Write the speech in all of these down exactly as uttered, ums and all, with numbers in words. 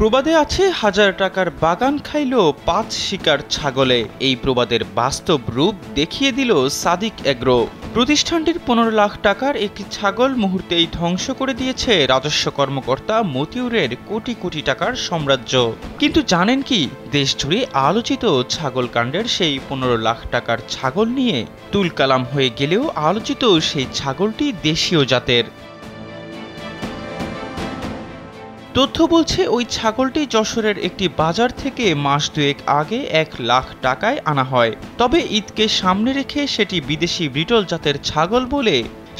প্রবাদে আছে হাজার টাকার বাগান খাইল পাঁচ শিকার ছাগলে। এই প্রবাদের বাস্তব রূপ দেখিয়ে দিল সাদিক এগ্রো। প্রতিষ্ঠানটির পনেরো লাখ টাকার একটি ছাগল মুহূর্তেই ধ্বংস করে দিয়েছে রাজস্ব কর্মকর্তা মতিউরের কোটি কোটি টাকার সাম্রাজ্য। কিন্তু জানেন কি, দেশ জুড়ে আলোচিত ছাগল কাণ্ডের সেই পনেরো লাখ টাকার ছাগল নিয়ে তুলকালাম হয়ে গেলেও আলোচিত সেই ছাগলটি দেশীয় জাতের। তথ্য বলছে ওই ছাগলটি যশোরের একটি বাজার থেকে মাস দুয়েক আগে এক লাখ টাকায় আনা হয়। তবে ঈদকে সামনে রেখে সেটি বিদেশি ব্রিটল জাতের ছাগল বলে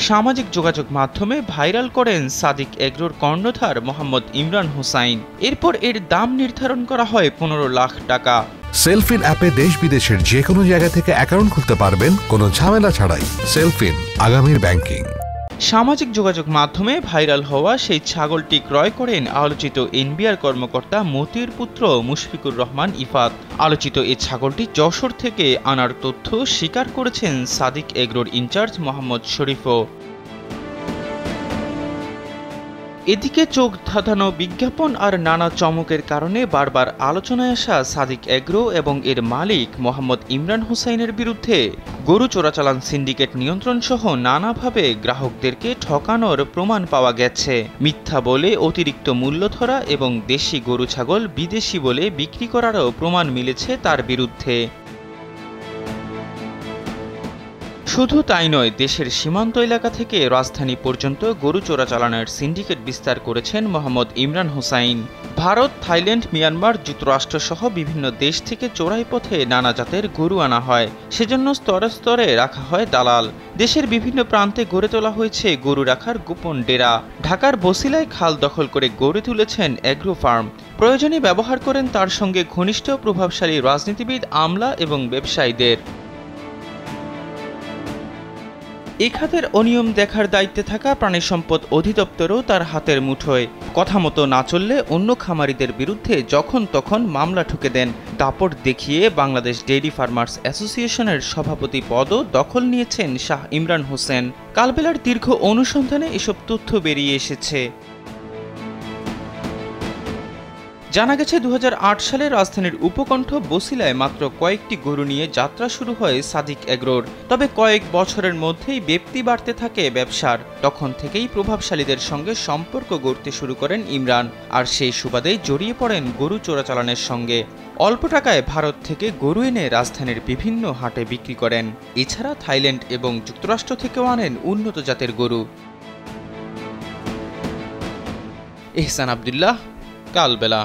সামাজিক যোগাযোগ মাধ্যমে ভাইরাল করেন সাদিক এগ্রোর কর্ণধার মোহাম্মদ ইমরান হোসেন। এরপর এর দাম নির্ধারণ করা হয় পনেরো লাখ টাকা। সেলফিন অ্যাপে দেশ বিদেশের যে কোনো জায়গা থেকে অ্যাকাউন্ট খুলতে পারবেন কোনো ঝামেলা ছাড়াই। সেলফিন আগামীর ব্যাংকিং। সামাজিক যোগাযোগ মাধ্যমে ভাইরাল হওয়া সেই ছাগলটি ক্রয় করেন আলোচিত এনবিআর কর্মকর্তা মতিউর পুত্র মুশফিকুর রহমান ইফাত। আলোচিত এই ছাগলটি যশোর থেকে আনার তথ্য স্বীকার করেছেন সাদিক এগ্রোর ইনচার্জ মোহাম্মদ শরীফও। এদিকে চোখ ধাঁধানো বিজ্ঞাপন আর নানা চমকের কারণে বারবার আলোচনায় আসা সাদিক এগ্রো এবং এর মালিক মোহাম্মদ ইমরান হোসেনের বিরুদ্ধে গরু চোরাচালান সিন্ডিকেট নিয়ন্ত্রণ সহ নানাভাবে গ্রাহকদেরকে ঠকানোর প্রমাণ পাওয়া গেছে। মিথ্যা বলে অতিরিক্ত মূল্য ধরা এবং দেশি গরু ছাগল বিদেশি বলে বিক্রি করারও প্রমাণ মিলেছে তার বিরুদ্ধে। শুধু তাই নয়, দেশের সীমান্ত এলাকা থেকে রাজধানী পর্যন্ত গরু চোরাচালানের সিন্ডিকেট বিস্তার করেছেন মোহাম্মদ ইমরান হোসেন। ভারত, থাইল্যান্ড, মিয়ানমার, যুক্তরাষ্ট্র সহ বিভিন্ন দেশ থেকে চোরাই পথে নানা জাতের গরু আনা হয়। সেজন্য স্তরে স্তরে রাখা হয় দালাল। দেশের বিভিন্ন প্রান্তে গড়ে তোলা হয়েছে গরু রাখার গোপন ডেরা। ঢাকার বসিলায় খাল দখল করে গড়ে তুলেছেন এগ্রো ফার্ম। প্রয়োজনে ব্যবহার করেন তার সঙ্গে ঘনিষ্ঠ প্রভাবশালী রাজনীতিবিদ, আমলা এবং ব্যবসায়ীদের। এ খাতের অনিয়ম দেখার দায়িত্বে থাকা প্রাণী সম্পদ অধিদপ্তরও তার হাতের মুঠোয়। কথা মতো না চললে অন্য খামারিদের বিরুদ্ধে যখন তখন মামলা ঠুকে দেন। দাপট দেখিয়ে বাংলাদেশ ডেয়ারি ফার্মার্স অ্যাসোসিয়েশনের সভাপতি পদও দখল নিয়েছেন শাহ ইমরান হোসেন। কালবেলার দীর্ঘ অনুসন্ধানে এসব তথ্য বেরিয়ে এসেছে। জানা গেছে দুই হাজার আট সালে রাজধানীর উপকণ্ঠ বসিলায় মাত্র কয়েকটি গরু নিয়ে যাত্রা শুরু হয় সাদিক এগ্রোর। তবে কয়েক বছরের মধ্যেই ব্যাপ্তি বাড়তে থাকে ব্যবসার। তখন থেকেই প্রভাবশালীদের সঙ্গে সম্পর্ক গড়তে শুরু করেন ইমরান, আর সেই সুবাদেই জড়িয়ে পড়েন গরু চোরাচালানের সঙ্গে। অল্প টাকায় ভারত থেকে গরু এনে রাজধানীর বিভিন্ন হাটে বিক্রি করেন। এছাড়া থাইল্যান্ড এবং যুক্তরাষ্ট্র থেকেও আনেন উন্নত জাতের গরু। এহসান আব্দুল্লাহ, কালবেলা।